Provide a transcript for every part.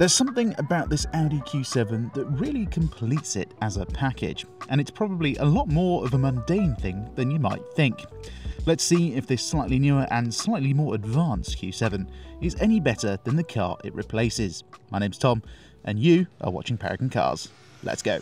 There's something about this Audi Q7 that really completes it as a package, and it's probably a lot more of a mundane thing than you might think. Let's see if this slightly newer and slightly more advanced Q7 is any better than the car it replaces. My name's Tom, and you are watching Paragon Cars. Let's go.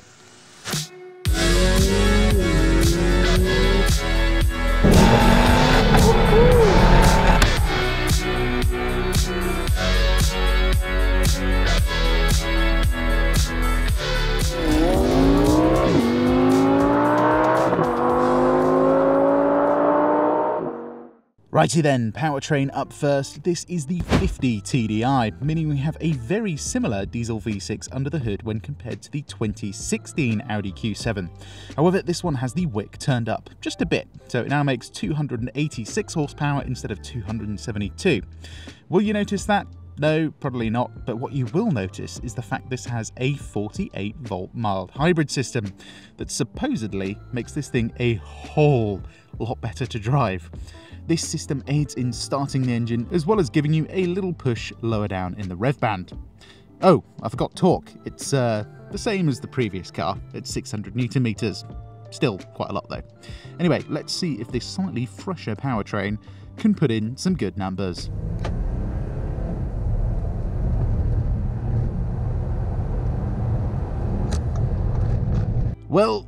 Righty then, powertrain up first. This is the 50TDI, meaning we have a very similar diesel V6 under the hood when compared to the 2016 Audi Q7. However, this one has the wick turned up just a bit, so it now makes 286 horsepower instead of 272. Will you notice that? No, probably not, but what you will notice is the fact this has a 48-volt mild hybrid system that supposedly makes this thing a whole lot better to drive. This system aids in starting the engine as well as giving you a little push lower down in the rev band. Oh, I forgot torque. It's the same as the previous car at 600 Newton meters. Still quite a lot though. Anyway, let's see if this slightly fresher powertrain can put in some good numbers. Well,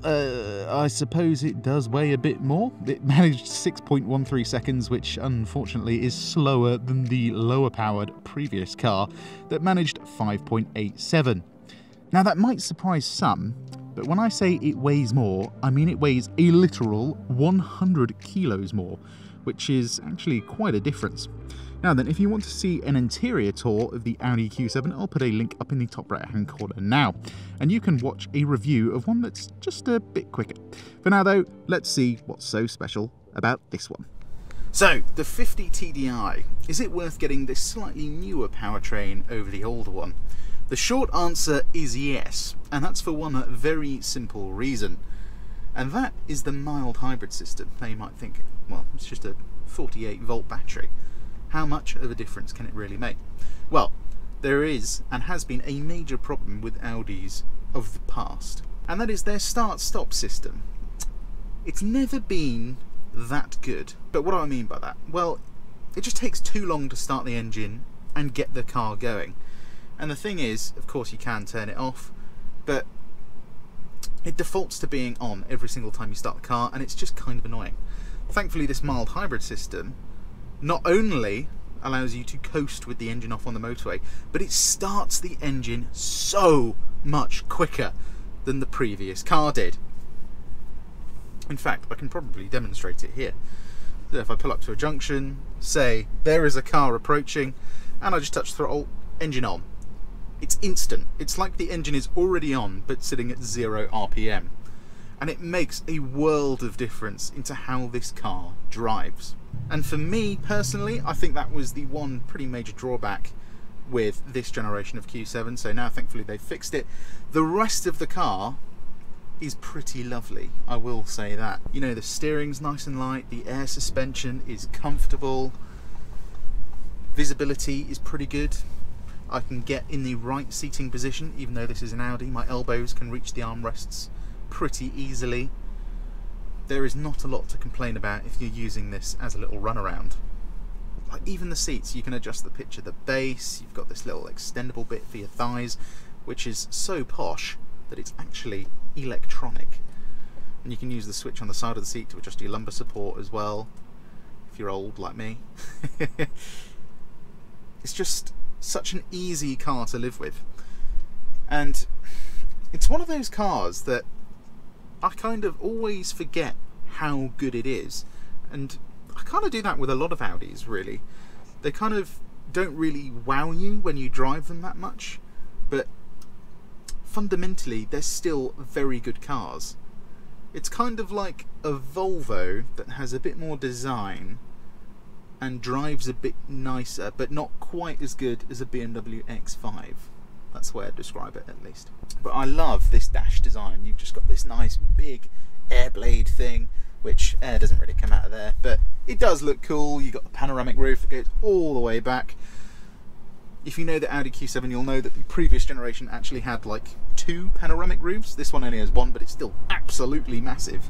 I suppose it does weigh a bit more. It managed 6.13 seconds, which unfortunately is slower than the lower-powered previous car that managed 5.87. Now, that might surprise some, but when I say it weighs more, I mean it weighs a literal 100 kilos more, which is actually quite a difference. Now then, if you want to see an interior tour of the Audi Q7, I'll put a link up in the top right-hand corner now, and you can watch a review of one that's just a bit quicker. For now though, let's see what's so special about this one. So, the 50TDI, is it worth getting this slightly newer powertrain over the older one? The short answer is yes, and that's for one very simple reason, and that is the mild hybrid system. Now you might think, well, it's just a 48-volt battery. How much of a difference can it really make? Well, there is and has been a major problem with Audis of the past, and that is their start-stop system. It's never been that good. But what do I mean by that? Well, it just takes too long to start the engine and get the car going. And the thing is, of course you can turn it off, but it defaults to being on every single time you start the car, and it's just kind of annoying. Thankfully, this mild hybrid system not only allows you to coast with the engine off on the motorway, but it starts the engine so much quicker than the previous car did. In fact, I can probably demonstrate it here. So if I pull up to a junction, say there is a car approaching, and I just touch throttle, engine on. It's instant. It's like the engine is already on but sitting at 0 RPM, and it makes a world of difference into how this car drives. And for me personally, I think that was the one pretty major drawback with this generation of Q7, so now thankfully they've fixed it. The rest of the car is pretty lovely, I will say that. You know, the steering's nice and light, the air suspension is comfortable, visibility is pretty good. I can get in the right seating position, even though this is an Audi, my elbows can reach the armrests pretty easily. There is not a lot to complain about if you're using this as a little runaround. Like even the seats, you can adjust the pitch of the base, you've got this little extendable bit for your thighs, which is so posh that it's actually electronic. And you can use the switch on the side of the seat to adjust your lumbar support as well, if you're old like me. It's just such an easy car to live with. And it's one of those cars that I kind of always forget how good it is, and I kind of do that with a lot of Audis really. They kind of don't really wow you when you drive them that much, but fundamentally they're still very good cars. It's kind of like a Volvo that has a bit more design and drives a bit nicer, but not quite as good as a BMW X5. That's the way I describe it, at least. But I love this dash design. You've just got this nice big air blade thing, which air doesn't really come out of there, but it does look cool. You've got the panoramic roof, it goes all the way back. If you know the Audi Q7, you'll know that the previous generation actually had like 2 panoramic roofs. This one only has 1, but it's still absolutely massive.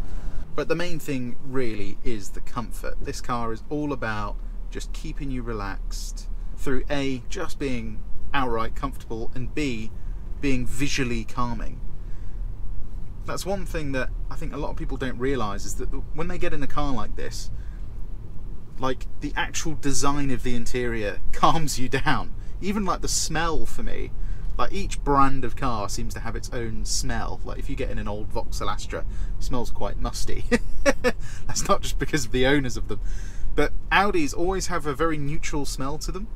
But the main thing really is the comfort. This car is all about just keeping you relaxed through A, just being outright comfortable, and B, being visually calming. That's one thing that I think a lot of people don't realise, is that when they get in a car like this, like the actual design of the interior calms you down. Even like the smell for me, like each brand of car seems to have its own smell. Like if you get in an old Vauxhall Astra, it smells quite musty. That's not just because of the owners of them, but Audis always have a very neutral smell to them.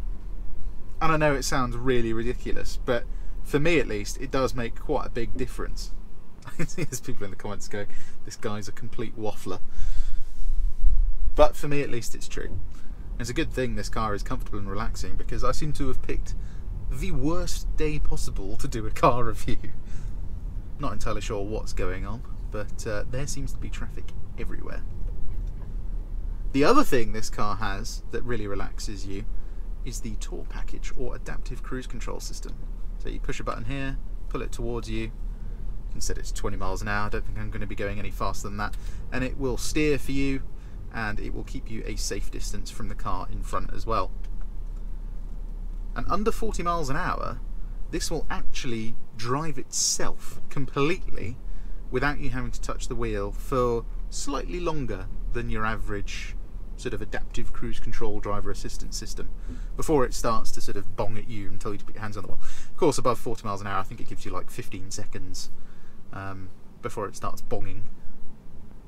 And I know it sounds really ridiculous, but for me at least, it does make quite a big difference. I can see there's people in the comments go, this guy's a complete waffler. But for me at least, it's true. And it's a good thing this car is comfortable and relaxing, because I seem to have picked the worst day possible to do a car review. Not entirely sure what's going on, but there seems to be traffic everywhere. The other thing this car has that really relaxes you is the Tour Package, or Adaptive Cruise Control System. So you push a button here, pull it towards you, you can set it to 20 miles an hour, I don't think I'm going to be going any faster than that, and it will steer for you, and it will keep you a safe distance from the car in front as well. And under 40 miles an hour, this will actually drive itself completely without you having to touch the wheel for slightly longer than your average sort of adaptive cruise control driver assistance system before it starts to sort of bong at you and tell you to put your hands on the wheel. Of course, above 40 miles an hour, I think it gives you like 15 seconds before it starts bonging.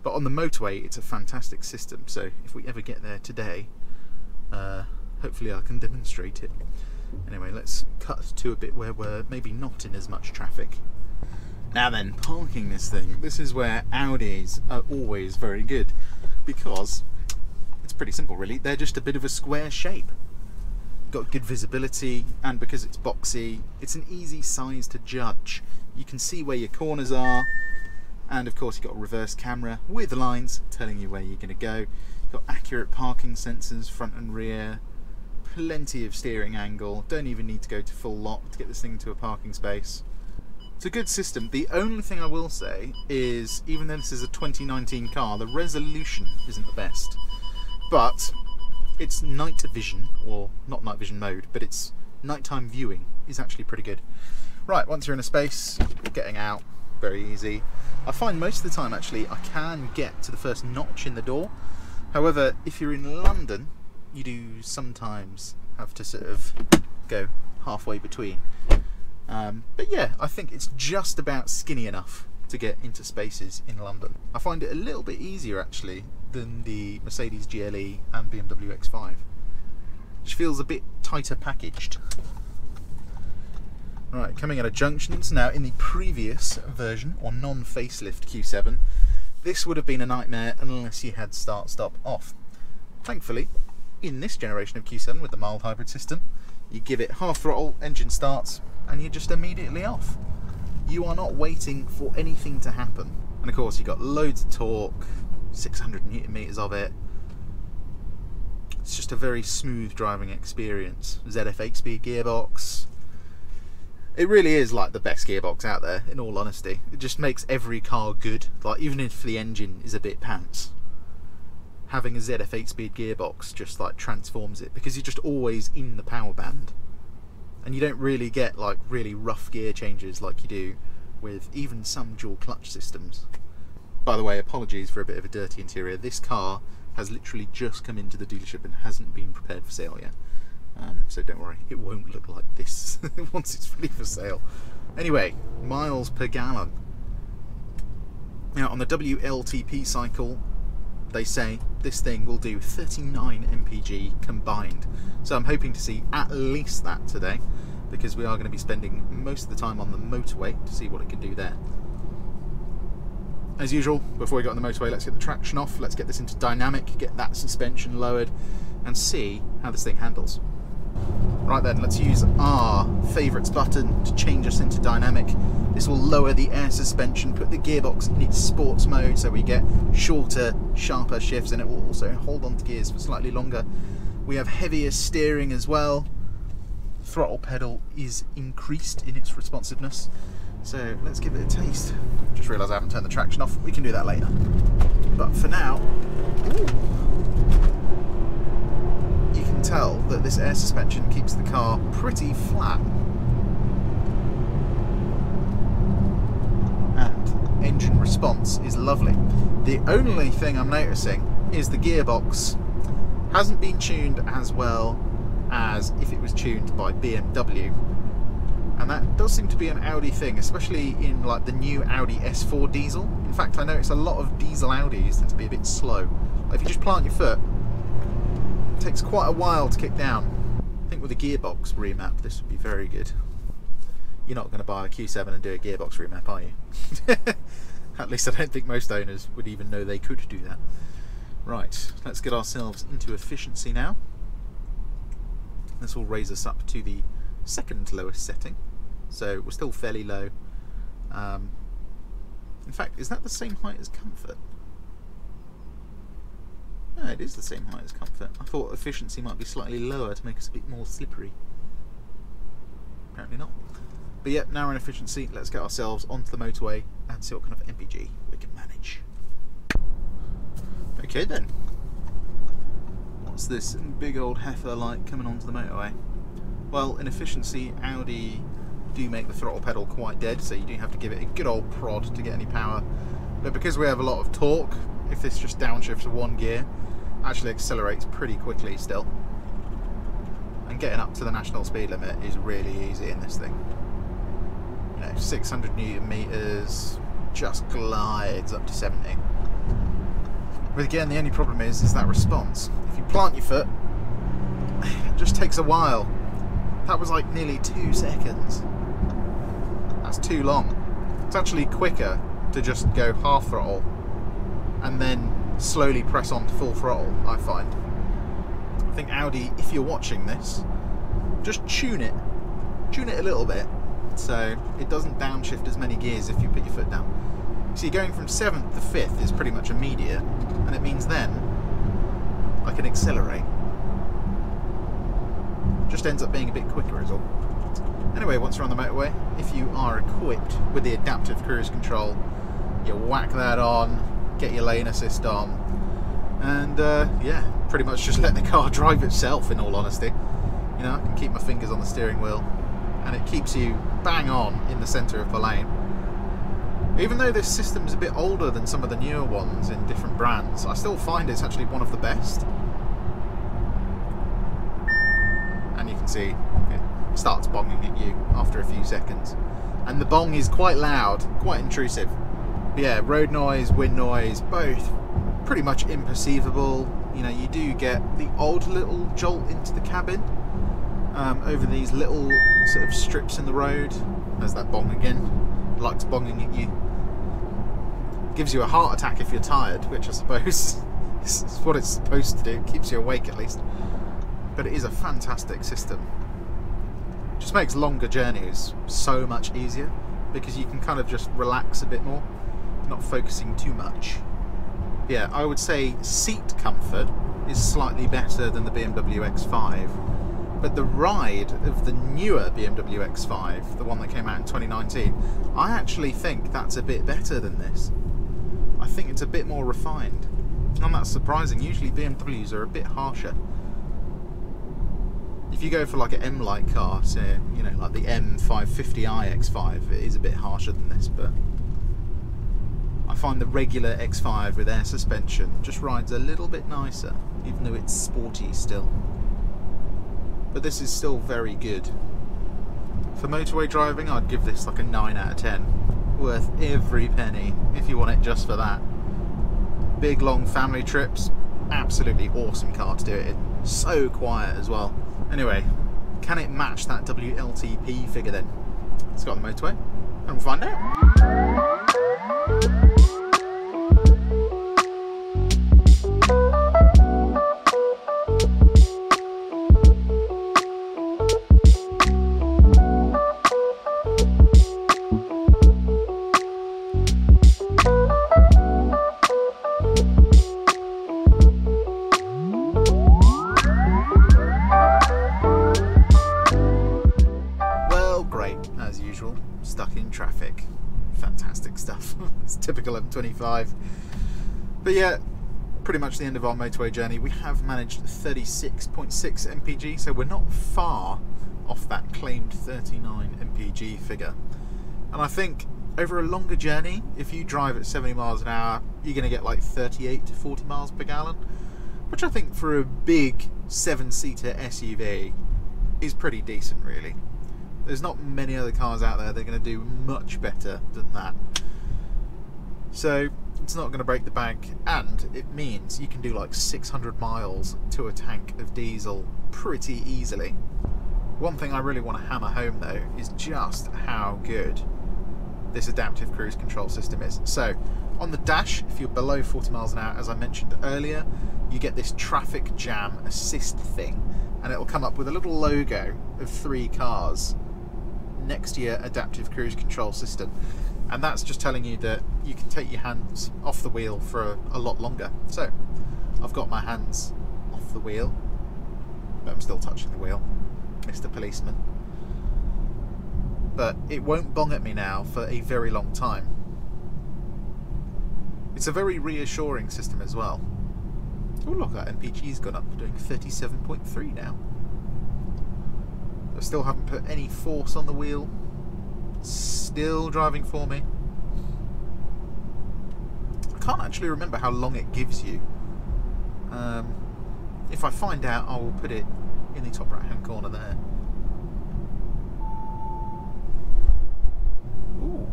But on the motorway, it's a fantastic system. So if we ever get there today, hopefully I can demonstrate it. Anyway, let's cut to a bit where we're maybe not in as much traffic. Now then, parking this thing. This is where Audis are always very good, because it's pretty simple really, they're just a bit of a square shape. Got good visibility, and because it's boxy, it's an easy size to judge. You can see where your corners are, and of course you've got a reverse camera with lines telling you where you're going to go. You've got accurate parking sensors front and rear, plenty of steering angle, don't even need to go to full lock to get this thing into a parking space. It's a good system. The only thing I will say is, even though this is a 2019 car, the resolution isn't the best. But it's night vision, or not night vision mode, but it's nighttime viewing is actually pretty good. Right, once you're in a space, getting out, very easy. I find most of the time actually I can get to the first notch in the door. However, if you're in London, you do sometimes have to sort of go halfway between. But yeah, I think it's just about skinny enough to get into spaces in London. I find it a little bit easier actually than the Mercedes GLE and BMW X5, which feels a bit tighter packaged. Right, coming out of junctions. Now in the previous version, or non-facelift Q7, this would have been a nightmare unless you had start-stop off. Thankfully, in this generation of Q7 with the mild hybrid system, you give it half throttle, engine starts, and you're just immediately off. You are not waiting for anything to happen. And of course, you've got loads of torque, 600 Newton meters of it. It's just a very smooth driving experience. ZF8 speed gearbox. It really is like the best gearbox out there, in all honesty. It just makes every car good, like even if the engine is a bit pants. Having a ZF8 speed gearbox just like transforms it, because you're just always in the power band. And you don't really get like really rough gear changes like you do with even some dual clutch systems. By the way, apologies for a bit of a dirty interior. This car has literally just come into the dealership and hasn't been prepared for sale yet. So don't worry, it won't look like this once it's fully for sale. Anyway, miles per gallon. Now on the WLTP cycle, they say this thing will do 39 mpg combined. So I'm hoping to see at least that today, because we are going to be spending most of the time on the motorway to see what it can do there. As usual, before we get on the motorway, let's get the traction off, let's get this into dynamic, get that suspension lowered, and see how this thing handles. Right then, let's use our favourites button to change us into dynamic. This will lower the air suspension, put the gearbox in its sports mode so we get shorter, sharper shifts, and it will also hold on to gears for slightly longer. We have heavier steering as well. throttle pedal is increased in its responsiveness. So let's give it a taste. Just realised I haven't turned the traction off. We can do that later. But for now, you can tell that this air suspension keeps the car pretty flat. And engine response is lovely. The only thing I'm noticing is the gearbox hasn't been tuned as well as if it was tuned by BMW. And that does seem to be an Audi thing, especially in like the new Audi S4 diesel. In fact, I notice a lot of diesel Audis tend to be a bit slow. Like if you just plant your foot, it takes quite a while to kick down. I think with a gearbox remap, this would be very good. You're not going to buy a Q7 and do a gearbox remap, are you? At least I don't think most owners would even know they could do that. Right, let's get ourselves into efficiency now. This will raise us up to the second lowest setting, so we're still fairly low. In fact, is that the same height as comfort? No, it is the same height as comfort. I thought efficiency might be slightly lower to make us a bit more slippery. Apparently not. But yeah, now we're in efficiency. Let's get ourselves onto the motorway and see what kind of MPG we can manage. Okay then, what's this big old heifer like coming onto the motorway? Well, in efficiency, Audi do make the throttle pedal quite dead, so you do have to give it a good old prod to get any power. But because we have a lot of torque, if this just downshifts to one gear, actually accelerates pretty quickly still. And getting up to the national speed limit is really easy in this thing. You know, 600 Newton meters just glides up to 70. But again, the only problem is that response. If you plant your foot, it just takes a while. That was like nearly 2 seconds. That's too long. It's actually quicker to just go half throttle and then slowly press on to full throttle, I find. I think Audi, if you're watching this, just tune it a little bit so it doesn't downshift as many gears if you put your foot down. See, going from 7th to 5th is pretty much immediate, and it means then I can accelerate. Just ends up being a bit quicker is all. Anyway, once we're on the motorway, if you are equipped with the adaptive cruise control, you whack that on, get your lane assist on, and yeah, pretty much just let the car drive itself, in all honesty. You know, I can keep my fingers on the steering wheel, and it keeps you bang on in the centre of the lane. Even though this system's a bit older than some of the newer ones in different brands, I still find it's actually one of the best. And you can see it starts bonging at you after a few seconds, and the bong is quite loud, quite intrusive. But yeah, road noise, wind noise, both pretty much imperceivable. You know, you do get the odd little jolt into the cabin over these little sort of strips in the road. There's that bong again. It likes bonging at you. It gives you a heart attack if you're tired, which I suppose is what it's supposed to do. It keeps you awake at least. But it is a fantastic system. Just makes longer journeys so much easier because you can kind of just relax a bit more, not focusing too much. Yeah, I would say seat comfort is slightly better than the BMW X5, but the ride of the newer BMW X5, the one that came out in 2019, I actually think that's a bit better than this. I think it's a bit more refined, and that's surprising. Usually BMWs are a bit harsher. If you go for like an M-like car, so you know, like the M550i X5, it is a bit harsher than this, but I find the regular X5 with air suspension just rides a little bit nicer, even though it's sporty still. But this is still very good. For motorway driving, I'd give this like a 9 out of 10. Worth every penny if you want it just for that. Big long family trips, absolutely awesome car to do it in. So quiet as well. Anyway, can it match that WLTP figure then? Let's go on the motorway and we'll find out. neutral, stuck in traffic. Fantastic stuff. It's typical M25. But yeah, pretty much the end of our motorway journey. We have managed 36.6 mpg, so we're not far off that claimed 39 mpg figure. And I think over a longer journey, if you drive at 70 miles an hour, you're going to get like 38 to 40 miles per gallon, which I think for a big 7-seater SUV is pretty decent, really. There's not many other cars out there that are going to do much better than that. So it's not going to break the bank, and it means you can do like 600 miles to a tank of diesel pretty easily. One thing I really want to hammer home though is just how good this adaptive cruise control system is. So on the dash, if you're below 40 miles an hour, as I mentioned earlier, you get this traffic jam assist thing, and it'll come up with a little logo of 3 cars next year adaptive cruise control system, and that's just telling you that you can take your hands off the wheel for a lot longer. So I've got my hands off the wheel, but I'm still touching the wheel, Mr. Policeman. But it won't bong at me now for a very long time. It's a very reassuring system as well. Oh look, that MPG's gone up, doing 37.3 now. I still haven't put any force on the wheel. It's still driving for me. I can't actually remember how long it gives you. If I find out, I will put it in the top right hand corner there. Ooh.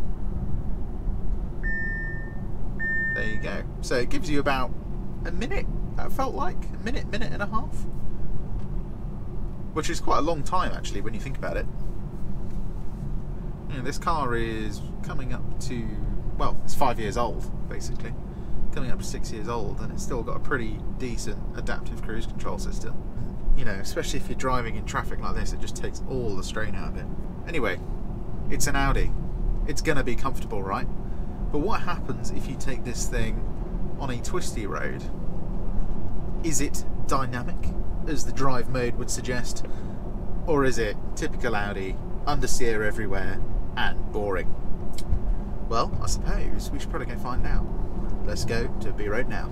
There you go. So it gives you about a minute, that felt like a minute, minute and a half, which is quite a long time actually when you think about it. You know, this car is coming up to, well, it's 5 years old basically, coming up to 6 years old, and it's still got a pretty decent adaptive cruise control system. You know, especially if you're driving in traffic like this, it just takes all the strain out of it. Anyway, it's an Audi. It's gonna be comfortable, right? But what happens if you take this thing on a twisty road? Is it dynamic, as the drive mode would suggest? Or is it typical Audi, understeer everywhere, and boring? Well, I suppose we should probably go find out. Let's go to B Road now.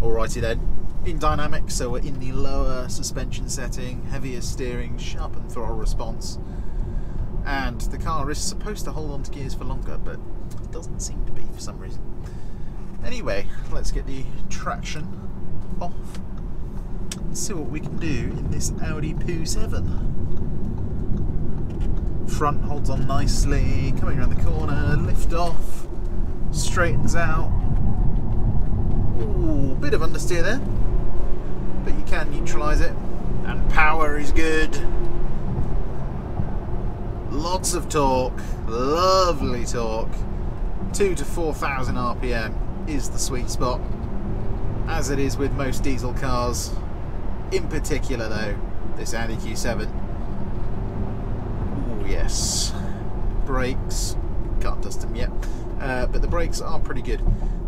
Alrighty then. In dynamic, so we're in the lower suspension setting, heavier steering, sharpened throttle response, and the car is supposed to hold on to gears for longer, but it doesn't seem to be for some reason. Anyway, let's get the traction off and see what we can do in this Audi Q7. Front holds on nicely, coming around the corner, lift off, straightens out. Ooh, bit of understeer there, but you can neutralise it, and power is good. Lots of torque, lovely torque. 2,000 to 4,000 RPM is the sweet spot, as it is with most diesel cars. In particular, though, this Audi Q7. Oh yes, brakes. Can't dust them yet, but the brakes are pretty good.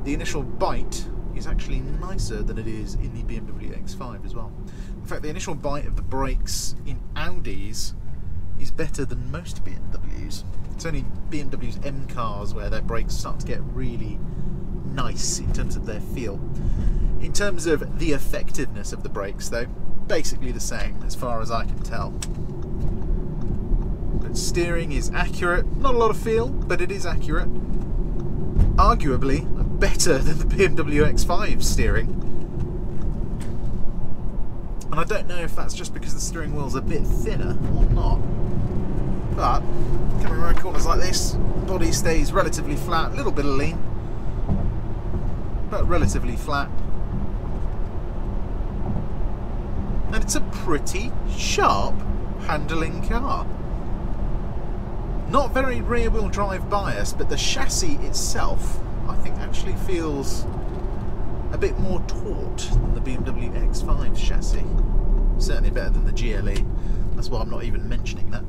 The initial bite is actually nicer than it is in the BMW X5 as well. In fact, the initial bite of the brakes in Audis is better than most BMWs. It's only BMW's M cars where their brakes start to get really nice in terms of their feel. In terms of the effectiveness of the brakes though, basically the same as far as I can tell. But steering is accurate, not a lot of feel, but it is accurate. Arguably better than the BMW X5 steering, and I don't know if that's just because the steering wheel's a bit thinner or not, but coming around corners like this, body stays relatively flat, a little bit of lean, but relatively flat, and it's a pretty sharp handling car. Not very rear wheel drive biased, but the chassis itself I think actually feels a bit more taut than the BMW X5 chassis. Certainly better than the GLE. That's why I'm not even mentioning that.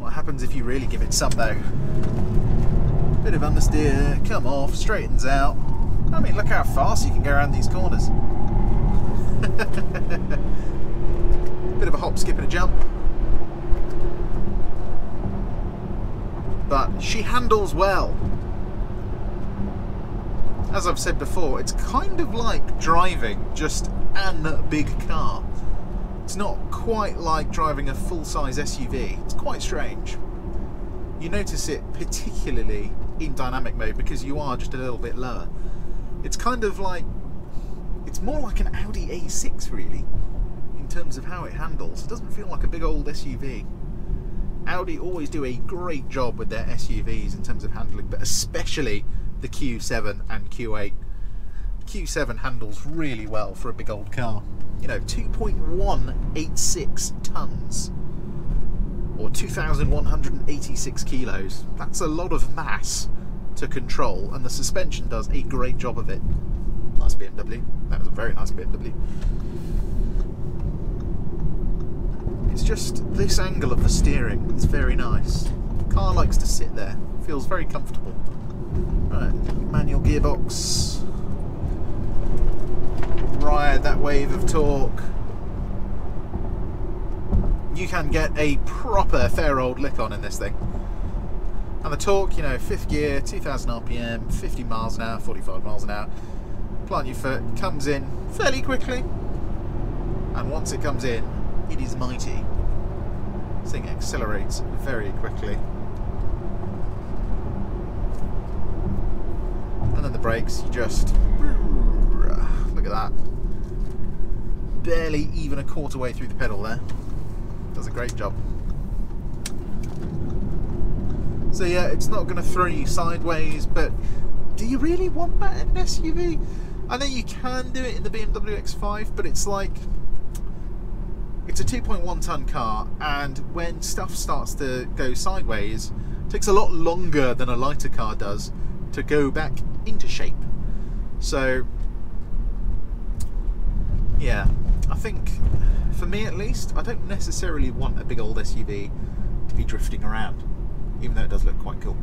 What happens if you really give it some though? Bit of understeer, come off, straightens out. I mean, look how fast you can go around these corners. Bit of a hop, skip and a jump. but she handles well. As I've said before, it's kind of like driving just an big car. It's not quite like driving a full-size SUV. It's quite strange. You notice it particularly in dynamic mode because you are just a little bit lower. It's kind of like, it's more like an Audi A6 really, in terms of how it handles. It doesn't feel like a big old SUV. Audi always do a great job with their SUVs in terms of handling, but especially the Q7 and Q8. The Q7 handles really well for a big old car. You know, 2.186 tons or 2,186 kilos. That's a lot of mass to control, and the suspension does a great job of it. Nice BMW. That was a very nice BMW. It's just this angle of the steering is very nice. The car likes to sit there. Feels very comfortable. Right, manual gearbox. Ride that wave of torque. You can get a proper fair old lick on in this thing. And the torque, you know, 5th gear, 2000 RPM, 50 miles an hour, 45 miles an hour. Plant your foot, comes in fairly quickly. And once it comes in, it is mighty. This thing accelerates very quickly. And then the brakes, you just, look at that. Barely even a quarter way through the pedal there. Does a great job. So yeah, it's not going to throw you sideways, but do you really want that in an SUV? I know you can do it in the BMW X5, but it's like, it's a 2.1 ton car, and when stuff starts to go sideways, it takes a lot longer than a lighter car does to go back into shape. So yeah, I think for me at least, I don't necessarily want a big old SUV to be drifting around, even though it does look quite cool.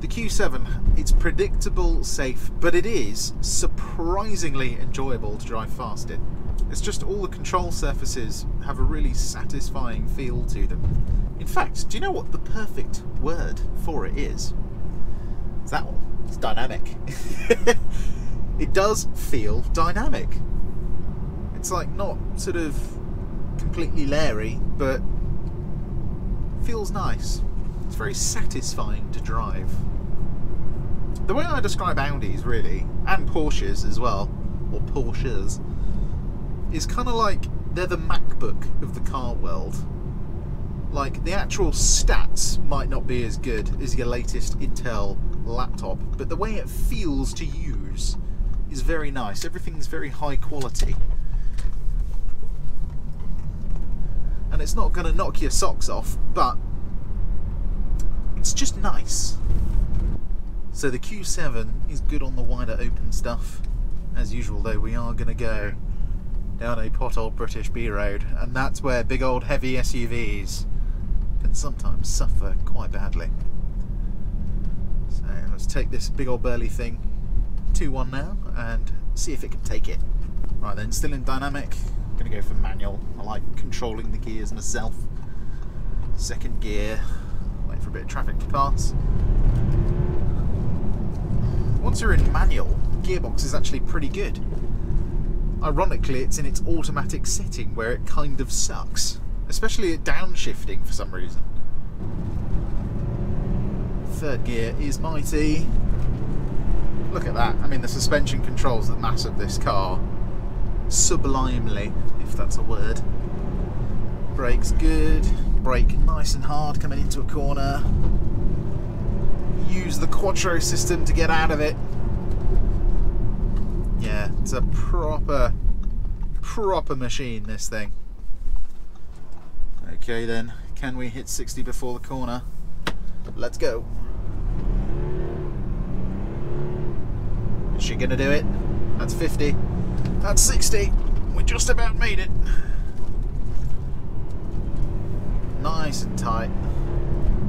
The Q7, it's predictable, safe, but it is surprisingly enjoyable to drive fast in. It's just all the control surfaces have a really satisfying feel to them. In fact, do you know what the perfect word for it is? It's that one. It's dynamic. It does feel dynamic. It's like not sort of completely leery, but feels nice. It's very satisfying to drive. The way I describe Audis really, and Porsches as well, or Porsches, is kind of like they're the MacBook of the car world. Like the actual stats might not be as good as your latest Intel laptop, but the way it feels to use is very nice. Everything's very high quality. And it's not going to knock your socks off, but it's just nice. So the Q7 is good on the wider open stuff. As usual though, we are going to go down a pothole British B road, and that's where big old heavy SUVs can sometimes suffer quite badly. So let's take this big old burly thing 2-1 now and see if it can take it. Right then, still in dynamic, I'm going to go for manual. I like controlling the gears myself. 2nd gear, wait for a bit of traffic to pass. Once you're in manual, gearbox is actually pretty good. Ironically, it's in its automatic setting where it kind of sucks, especially at downshifting for some reason. 3rd gear is mighty. Look at that. I mean, the suspension controls the mass of this car sublimely, if that's a word. Brake's good. Brake nice and hard coming into a corner. Use the Quattro system to get out of it. Yeah, it's a proper machine, this thing. Okay then, can we hit 60 before the corner? Let's go. Is she gonna do it? That's 50. That's 60. We just about made it. Nice and tight.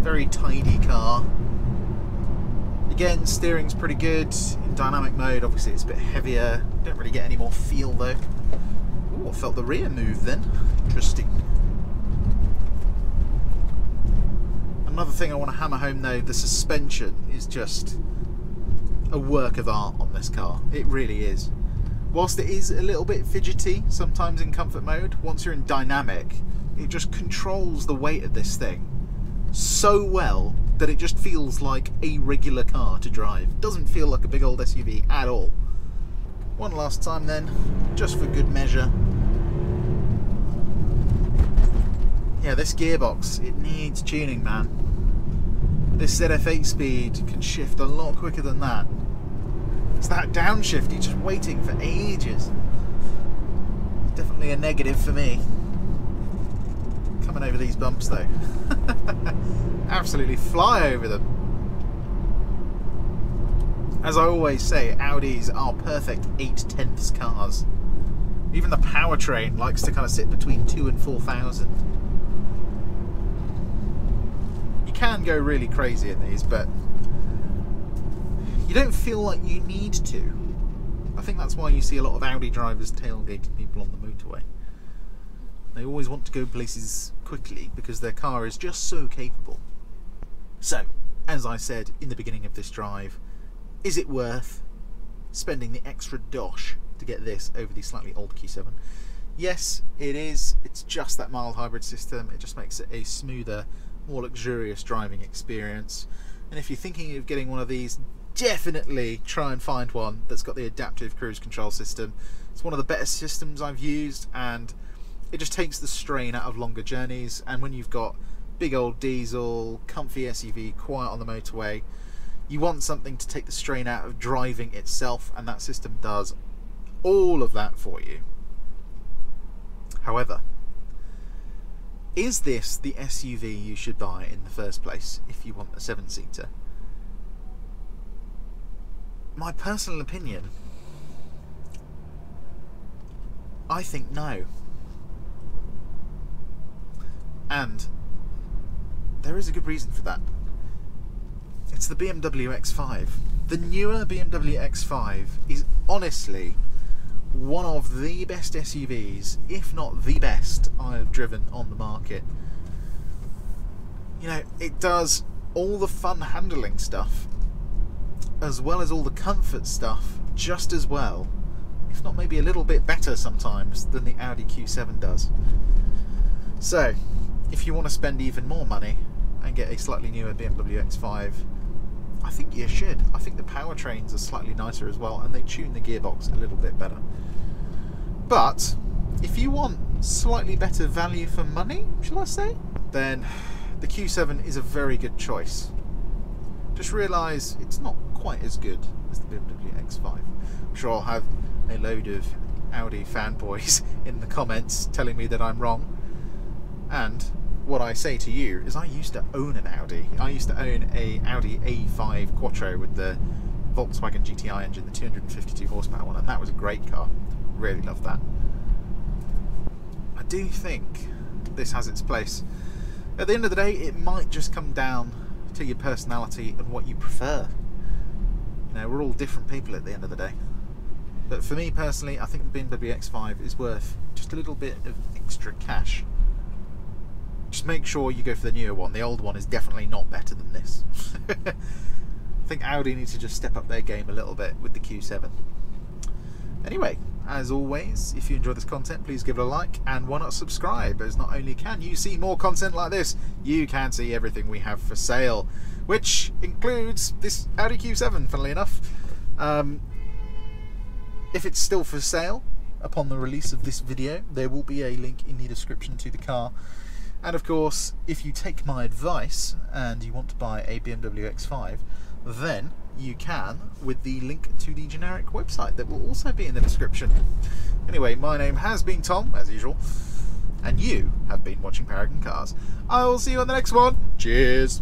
Very tidy car. Again, steering's pretty good. In dynamic mode, obviously it's a bit heavier. Don't really get any more feel though. Ooh, I felt the rear move then. Interesting. I'm Another thing I want to hammer home though, the suspension is just a work of art on this car. It really is. Whilst it is a little bit fidgety sometimes in comfort mode, once you're in dynamic, it just controls the weight of this thing so well that it just feels like a regular car to drive. It doesn't feel like a big old SUV at all. One last time then, just for good measure. Yeah, this gearbox, it needs tuning, man. This ZF8 speed can shift a lot quicker than that. It's that downshift you're just waiting for ages. It's definitely a negative for me. Coming over these bumps though. Absolutely fly over them. As I always say, Audis are perfect 8/10 cars. Even the powertrain likes to kind of sit between 2,000 and 4,000. You can go really crazy in these, but you don't feel like you need to. I think that's why you see a lot of Audi drivers tailgating people on the motorway. They always want to go places quickly because their car is just so capable. So, as I said in the beginning of this drive, is it worth spending the extra dosh to get this over the slightly older Q7? Yes, it is. It's just that mild hybrid system. It just makes it a smoother, more luxurious driving experience. And if you're thinking of getting one of these, definitely try and find one that's got the adaptive cruise control system. It's one of the better systems I've used, and it just takes the strain out of longer journeys. And when you've got big old diesel, comfy SUV, quiet on the motorway, you want something to take the strain out of driving itself, and that system does all of that for you. However, is this the SUV you should buy in the first place if you want a 7-seater? My personal opinion, I think no. And there is a good reason for that. It's the BMW X5. The newer BMW X5 is honestly one of the best SUVs, if not the best, I have driven on the market. You know, it does all the fun handling stuff, as well as all the comfort stuff, just as well, if not maybe a little bit better sometimes, than the Audi Q7 does. So, if you want to spend even more money and get a slightly newer BMW X5, I think you should. I think the powertrains are slightly nicer as well, and they tune the gearbox a little bit better. But if you want slightly better value for money, shall I say, then the Q7 is a very good choice. Just realise it's not quite as good as the BMW X5. I'm sure I'll have a load of Audi fanboys in the comments telling me that I'm wrong. And what I say to you is I used to own an Audi. I used to own a Audi A5 Quattro with the Volkswagen GTI engine, the 252 horsepower one, and that was a great car. Really loved that. I do think this has its place. At the end of the day, it might just come down to your personality and what you prefer. You know, we're all different people at the end of the day. But for me personally, I think the BMW X5 is worth just a little bit of extra cash. Just make sure you go for the newer one. The old one is definitely not better than this. I think Audi needs to just step up their game a little bit with the Q7. Anyway, as always, if you enjoy this content, please give it a like, and why not subscribe, as not only can you see more content like this, you can see everything we have for sale, which includes this Audi Q7, funnily enough. If it's still for sale upon the release of this video, there will be a link in the description to the car. And of course, if you take my advice and you want to buy a BMW X5, then you can with the link to the generic website that will also be in the description. Anyway, my name has been Tom, as usual, and you have been watching Paragon Cars. I will see you on the next one. Cheers!